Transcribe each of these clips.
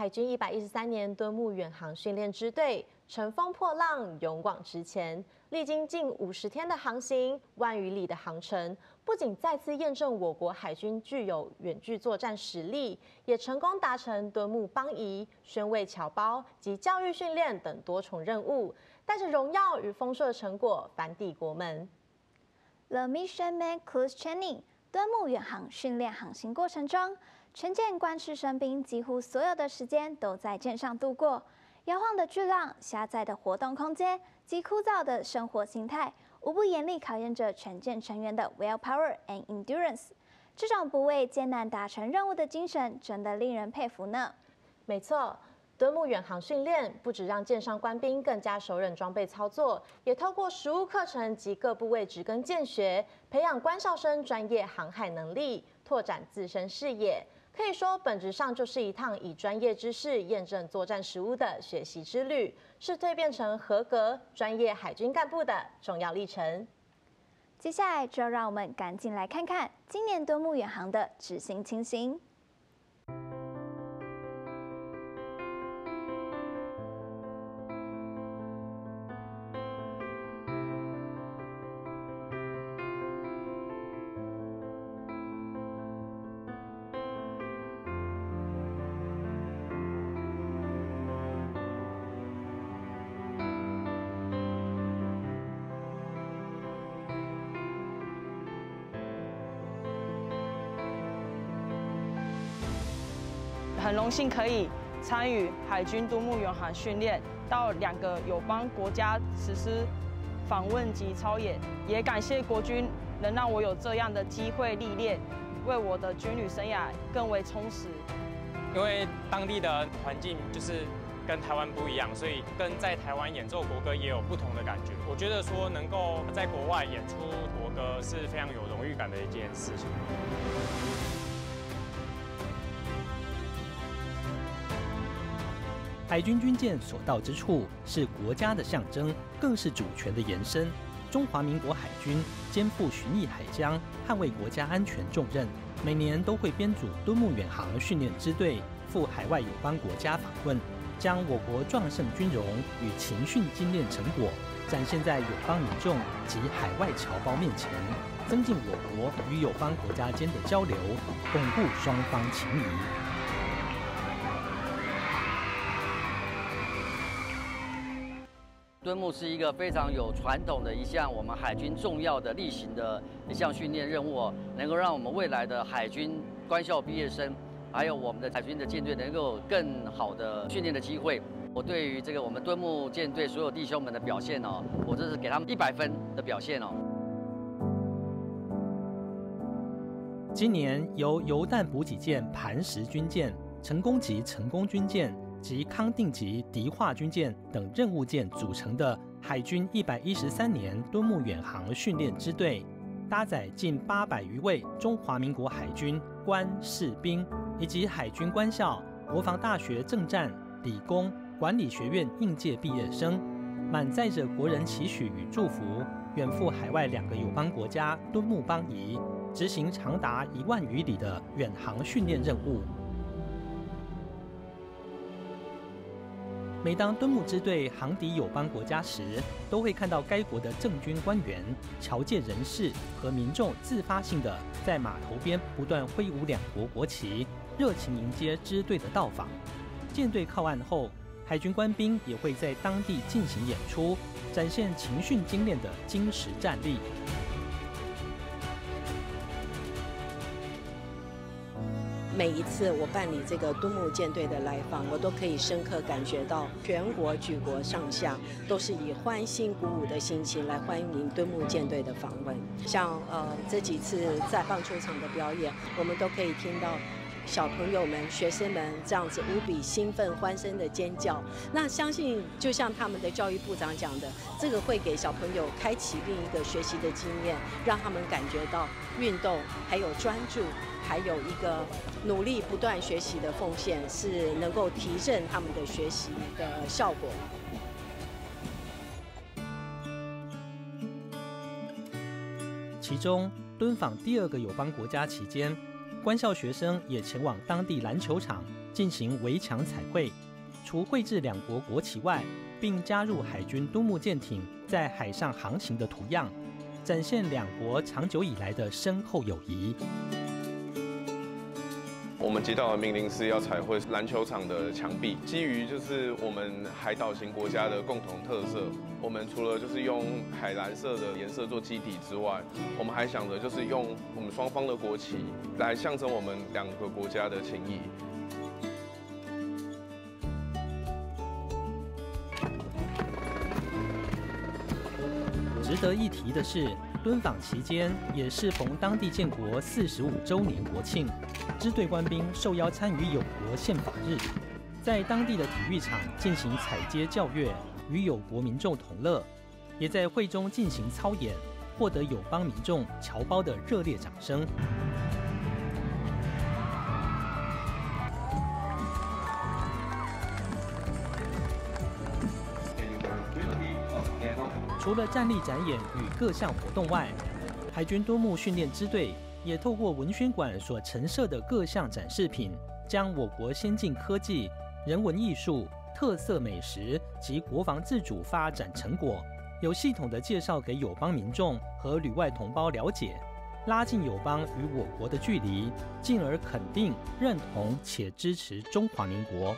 海军113年敦睦远航训练支队乘风破浪，勇往直前，历经近50天的航行、万余里的航程，不仅再次验证我国海军具有远距作战实力，也成功达成敦睦邦谊、宣慰侨胞及教育训练等多重任务，带着荣耀与丰硕的成果返抵国门。The Mission Man Cruise Training 敦睦远航训练航行过程中， 全舰官士生兵几乎所有的时间都在舰上度过，摇晃的巨浪、狭窄的活动空间及枯燥的生活形态，无不严厉考验着全舰成员的 willpower and endurance。这种不畏艰难达成任务的精神，真的令人佩服呢。没错，敦睦远航训练不止让舰上官兵更加熟稔装备操作，也透过实务课程及各部位职跟舰学，培养官校生专业航海能力，拓展自身视野。 可以说，本质上就是一趟以专业知识验证作战实务的学习之旅，是蜕变成合格专业海军干部的重要历程。接下来，就让我们赶紧来看看今年敦睦远航的执行情形。 很荣幸可以参与海军敦睦远航训练，到2个友邦国家实施访问及操演，也感谢国军能让我有这样的机会历练，为我的军旅生涯更为充实。因为当地的环境就是跟台湾不一样，所以跟在台湾演奏国歌也有不同的感觉。我觉得说能够在国外演出国歌是非常有荣誉感的一件事情。 海军军舰所到之处，是国家的象征，更是主权的延伸。中华民国海军肩负巡弋海疆、捍卫国家安全重任，每年都会编组敦睦远航训练支队，赴海外友邦国家访问，将我国壮盛军容与勤训精炼成果展现在友邦民众及海外侨胞面前，增进我国与友邦国家间的交流，巩固双方情谊。 敦睦是一个非常有传统的一项我们海军重要的例行的一项训练任务，能够让我们未来的海军官校毕业生，还有我们的海军的舰队能够有更好的训练的机会。我对于这个我们敦睦舰队所有弟兄们的表现哦，我这是给他们100分的表现哦。今年由游弹补给舰磐石军舰、成功级成功军舰 及康定级迪化军舰等任务舰组成的海军113年敦睦远航训练支队，搭载近800余位中华民国海军官士兵以及海军官校、国防大学政战、理工、管理学院应届毕业生，满载着国人期许与祝福，远赴海外2个友邦国家敦睦邦谊，执行长达1万余里的远航训练任务。 每当敦睦支队航抵友邦国家时，都会看到该国的政军官员、侨界人士和民众自发性的在码头边不断挥舞2国国旗，热情迎接支队的到访。舰队靠岸后，海军官兵也会在当地进行演出，展现勤训精炼的精实战力。 每一次我办理这个敦睦舰队的来访，我都可以深刻感觉到全国举国上下都是以欢欣鼓舞的心情来欢迎敦睦舰队的访问。像这几次在棒球场的表演，我们都可以听到小朋友们、学生们这样子无比兴奋、欢声的尖叫。那相信就像他们的教育部长讲的，这个会给小朋友开启另一个学习的经验，让他们感觉到运动还有专注。 还有一个努力不断学习的奉献，是能够提振他们的学习的效果。其中，敦访第2个友邦国家期间，官校学生也前往当地篮球场进行围墙彩绘。除绘制两国国旗外，并加入海军督牧舰艇在海上航行的图样，展现两国长久以来的深厚友谊。 我们接到的命令是要彩绘篮球场的墙壁，基于就是我们海岛型国家的共同特色，我们除了就是用海蓝色的颜色做基底之外，我们还想着就是用我们双方的国旗来象征我们两个国家的情谊。值得一提的是，敦访期间也适逢当地建国45周年国庆。 支队官兵受邀参与友国宪法日，在当地的体育场进行踩街教乐，与友国民众同乐，也在会中进行操演，获得友邦民众侨胞的热烈掌声。除了战力展演与各项活动外，海军督牧训练支队。 也透过文宣馆所陈设的各项展示品，将我国先进科技、人文艺术、特色美食及国防自主发展成果，有系统的介绍给友邦民众和旅外同胞了解，拉近友邦与我国的距离，进而肯定、认同且支持中华民国。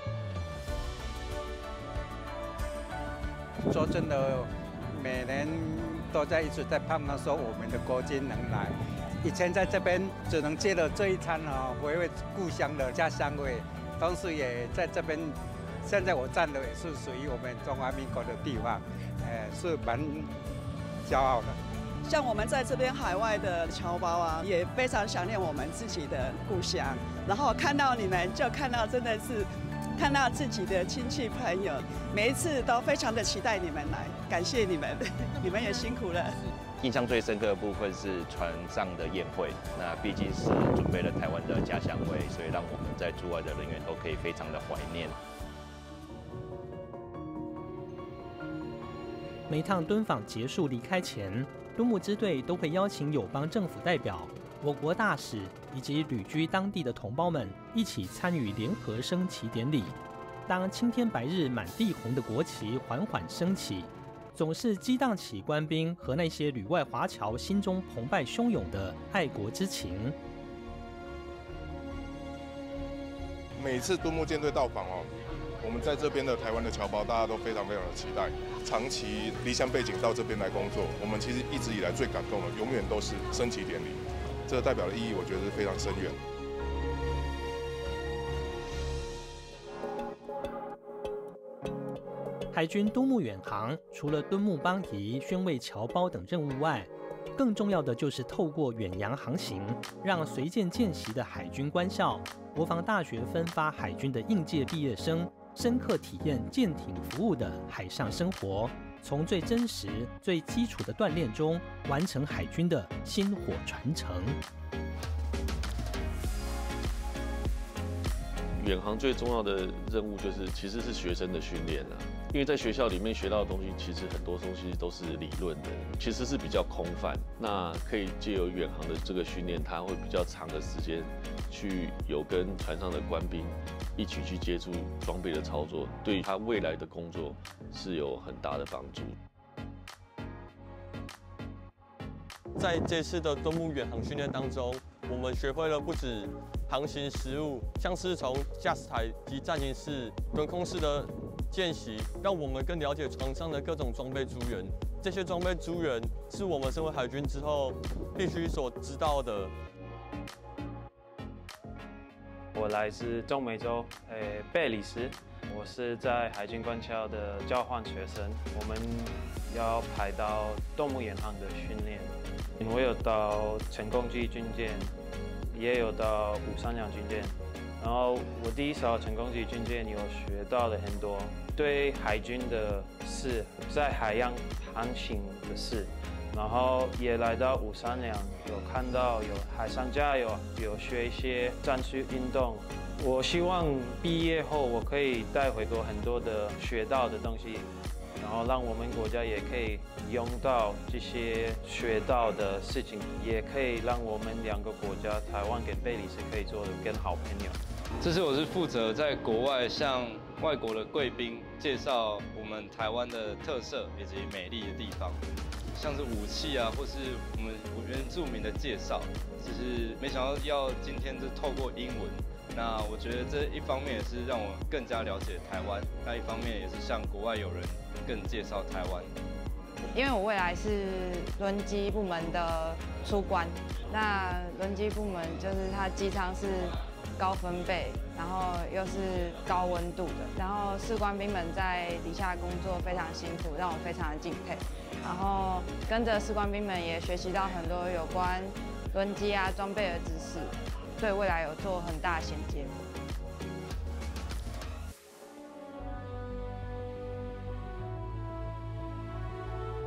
说真的，每年都在一直在盼望说我们的国军能来。 以前在这边只能借了这一餐哦，回味故乡的家乡味，同时也在这边。现在我站的也是属于我们中华民国的地方，是蛮骄傲的。像我们在这边海外的侨胞啊，也非常想念我们自己的故乡。然后看到你们，就看到真的是看到自己的亲戚朋友，每一次都非常的期待你们来，感谢你们，你们也辛苦了。 印象最深刻的部分是船上的宴会，那毕竟是准备了台湾的家乡味，所以让我们在驻外的人员都可以非常的怀念。每趟敦访结束离开前，督牧支队都会邀请友邦政府代表、我国大使以及旅居当地的同胞们一起参与联合升旗典礼。当青天白日满地红的国旗缓缓升起。 总是激荡起官兵和那些旅外华侨心中澎湃汹涌的爱国之情。每次督牧舰队到访哦，我们在这边的台湾的侨胞，大家都非常的期待。长期离乡背景到这边来工作，我们其实一直以来最感动的，永远都是升旗典礼。这代表的意义，我觉得是非常深远。 海军督牧远航，除了敦睦邦谊、宣慰侨胞等任务外，更重要的就是透过远洋航行，让随舰见习的海军官校、国防大学分发海军的应届毕业生，深刻体验舰艇服务的海上生活，从最真实、最基础的锻炼中，完成海军的薪火传承。 远航最重要的任务就是，其实是学生的训练啊，因为在学校里面学到的东西，其实很多东西都是理论的，其实是比较空泛。那可以借由远航的这个训练，它会比较长的时间去有跟船上的官兵一起去接触装备的操作，对他未来的工作是有很大的帮助。 在这次的敦睦远航训练当中，我们学会了不止航行实务，像是从驾驶台及战情室、轮控室的见习，让我们更了解船上的各种装备资源。这些装备资源是我们身为海军之后必须所知道的。我来自中美洲，贝里斯，我是在海军官校的交换学生，我们要排到敦睦远航的训练。 我有到成功机军舰，也有到536军舰。然后我第一艘成功机军舰有学到了很多对海军的事，在海洋航行的事。然后也来到536，有看到有海上加油，有学一些战术运动。我希望毕业后我可以带回国很多的学到的东西。然后让我们国家也可以用到这些学到的事情，也可以让我们两个国家，台湾跟贝里斯可以做得更好朋友。这次我是负责在国外向外国的贵宾介绍我们台湾的特色以及美丽的地方，像是武器啊，或是我们原住民的介绍。只是没想到要今天是透过英文。 那我觉得这一方面也是让我更加了解台湾，那一方面也是向国外友人更介绍台湾。因为我未来是轮机部门的出关，那轮机部门就是它机舱是高分贝，然后又是高温度的，然后士官兵们在底下工作非常辛苦，让我非常的敬佩。然后跟着士官兵们也学习到很多有关轮机啊装备的知识。 对未来有做很大的衔接。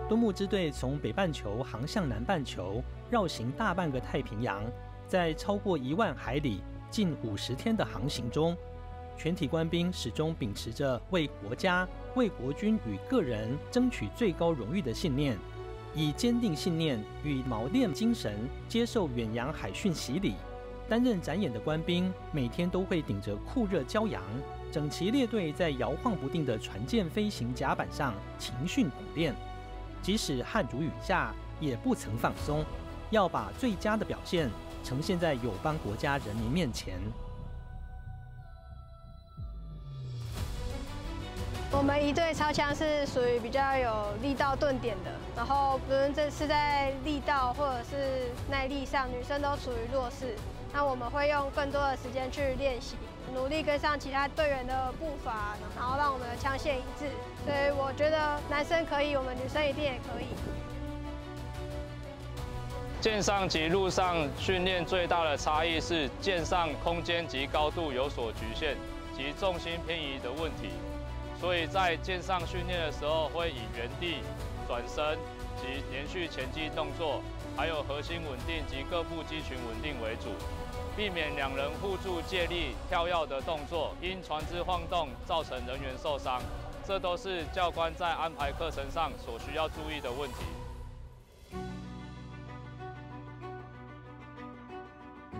敦睦支队从北半球航向南半球，绕行大半个太平洋，在超过1万海里、近50天的航行中，全体官兵始终秉持着为国家、为国军与个人争取最高荣誉的信念，以坚定信念与锚定精神接受远洋海训洗礼。 担任展演的官兵每天都会顶着酷热骄阳，整齐列队在摇晃不定的船舰飞行甲板上勤训苦练，即使汗如雨下也不曾放松，要把最佳的表现呈现在友邦国家人民面前。我们一队超枪是属于比较有力道顿点的，然后不论这是在力道或者是耐力上，女生都处于弱势。 那我们会用更多的时间去练习，努力跟上其他队员的步伐，然后让我们的枪械一致。所以我觉得男生可以，我们女生一定也可以。舰上及陆上训练最大的差异是，舰上空间及高度有所局限及重心偏移的问题，所以在舰上训练的时候会以原地转身及连续前击动作，还有核心稳定及各部肌群稳定为主。 避免两人互助借力跳跃的动作，因船只晃动造成人员受伤，这都是教官在安排课程上所需要注意的问题。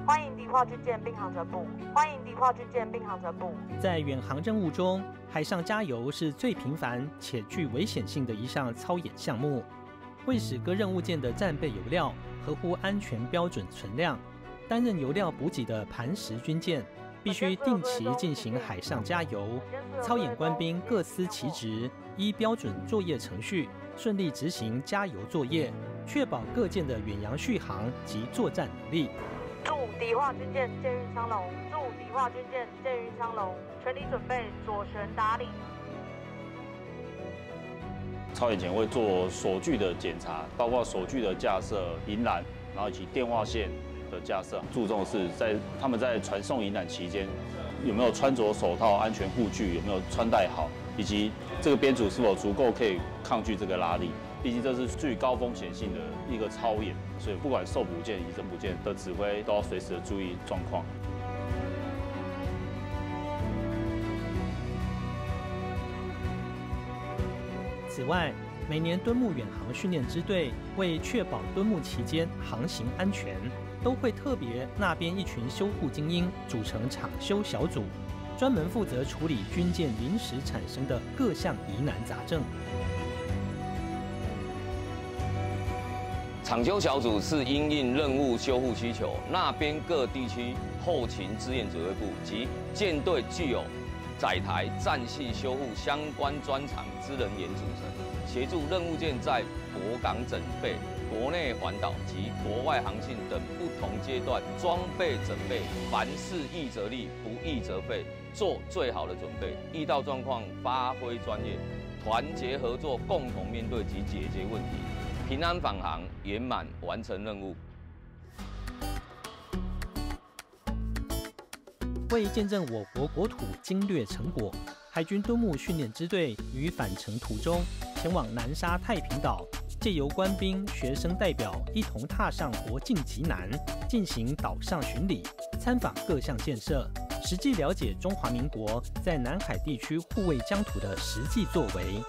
欢迎迪化军舰兵航程部，欢迎迪化军舰兵航程部。在远航任务中，海上加油是最频繁且具危险性的一项操演项目，为使各任务舰的战备油料合乎安全标准存量。 担任油料补给的磐石军舰，必须定期进行海上加油。操演官兵各司其职，依标准作业程序顺利执行加油作业，确保各舰的远洋续航及作战能力。祝迪化军舰舰运昌隆！祝迪化军舰舰运昌隆！全体准备，左舷打理。 操演前会做所具的检查，包括所具的架设、引缆，然后以及电话线。 的架设注重的是在他们在传送引缆期间有没有穿着手套、安全护具有没有穿戴好，以及这个编组是否足够可以抗拒这个拉力。毕竟这是具高风险性的一个操演，所以不管受补舰以及整补舰的指挥都要随时的注意状况。 此外，每年敦睦远航训练支队为确保敦睦期间航行安全，都会特别那边一群修护精英组成厂修小组，专门负责处理军舰临时产生的各项疑难杂症。厂修小组是因应任务修护需求，那边各地区后勤支援指挥部及舰队具有。 载台、战系修护相关专长之人员组成，协助任务舰在国港整备、国内环岛及国外航线等不同阶段装备整备，凡事易则立，不易则废，做最好的准备。遇到状况发挥专业，团结合作，共同面对及解决问题，平安返航，圆满完成任务。 为见证我国国土经略成果，海军敦睦训练支队于返程途中前往南沙太平岛，借由官兵、学生代表一同踏上国境极南，进行岛上巡礼，参访各项建设，实际了解中华民国在南海地区护卫疆土的实际作为。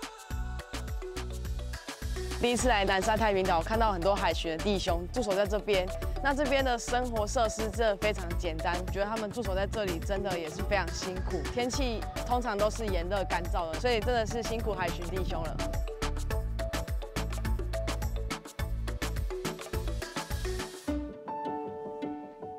第一次来南沙太平岛，看到很多海巡的弟兄驻守在这边。那这边的生活设施真的非常简单，觉得他们驻守在这里真的也是非常辛苦。天气通常都是炎热干燥的，所以真的是辛苦海巡弟兄了。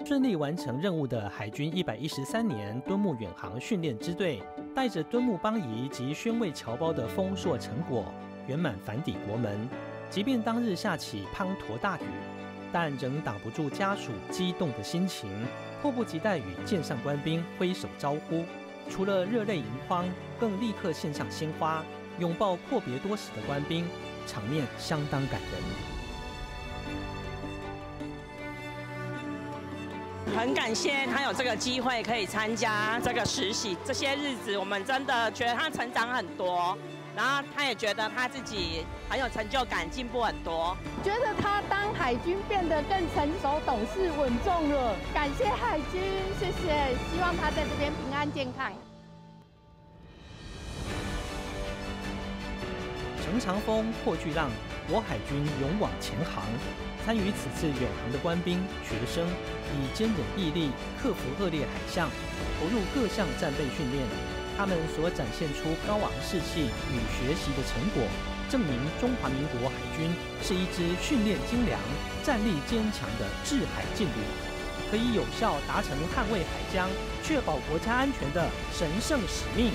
顺利完成任务的海军113年敦睦远航训练支队，带着敦睦邦谊及宣慰侨胞的丰硕成果，圆满返抵国门。即便当日下起滂沱大雨，但仍挡不住家属激动的心情，迫不及待与舰上官兵挥手招呼。除了热泪盈眶，更立刻献上鲜花，拥抱阔别多时的官兵，场面相当感人。 很感谢他有这个机会可以参加这个实习，这些日子我们真的觉得他成长很多，然后他也觉得他自己很有成就感，进步很多。觉得他当海军变得更成熟、懂事、稳重了。感谢海军，谢谢，希望他在这边平安健康。乘长风破巨浪，我海军勇往前航。参与此次远航的官兵、学生。 以坚忍毅力克服恶劣海象，投入各项战备训练，他们所展现出高昂士气与学习的成果，证明中华民国海军是一支训练精良、战力坚强的制海劲旅，可以有效达成捍卫海疆、确保国家安全的神圣使命。